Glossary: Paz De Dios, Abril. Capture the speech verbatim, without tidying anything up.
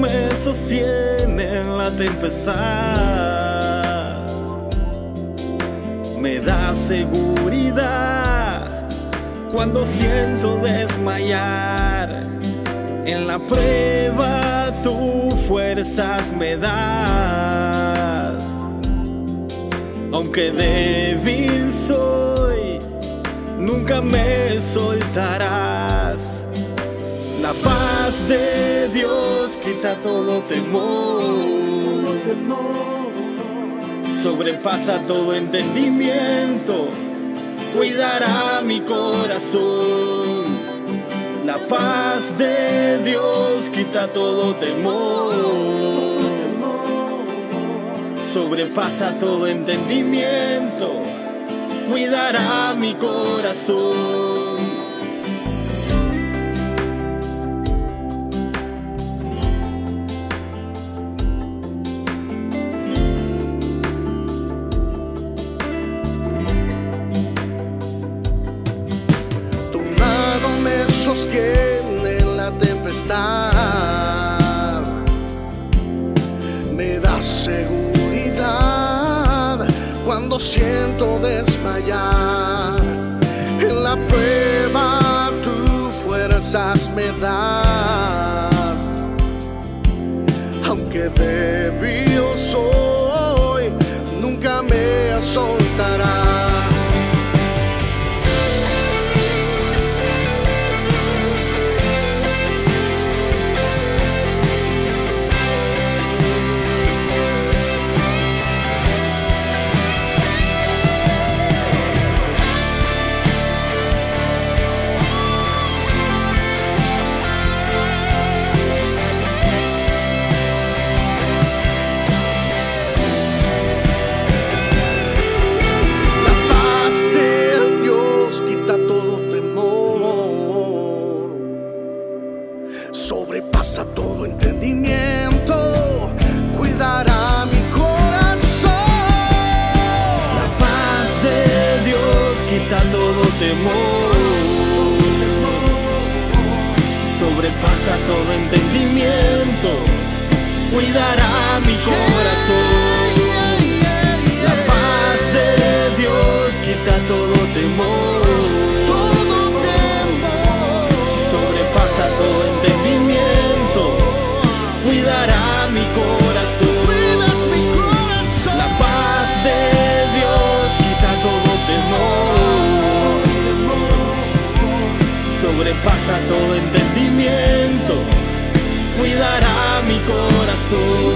me sostiene en la tempestad, me da seguridad cuando siento desmayar. En la prueba tú fuerzas me das, aunque débil soy, nunca me soltarás. La paz de Dios quita todo temor, sobrepasa todo entendimiento, cuidará mi corazón. La paz de Dios quita todo temor, sobrepasa todo entendimiento, cuidará mi corazón. Sostiene en la tempestad, me da seguridad cuando siento desmayar. En la prueba tú fuerzas me das, aunque débil soy, nunca me soltarás. Sobrepasa todo entendimiento, cuidará mi corazón. La paz de Dios quita todo temor, sobrepasa todo entendimiento, cuidará mi corazón. La paz de Dios quita todo temor, sobrepasa todo entendimiento, cuidará mi corazón. La paz de Dios quita todo temor, sobrepasa todo entendimiento, cuidará mi corazón.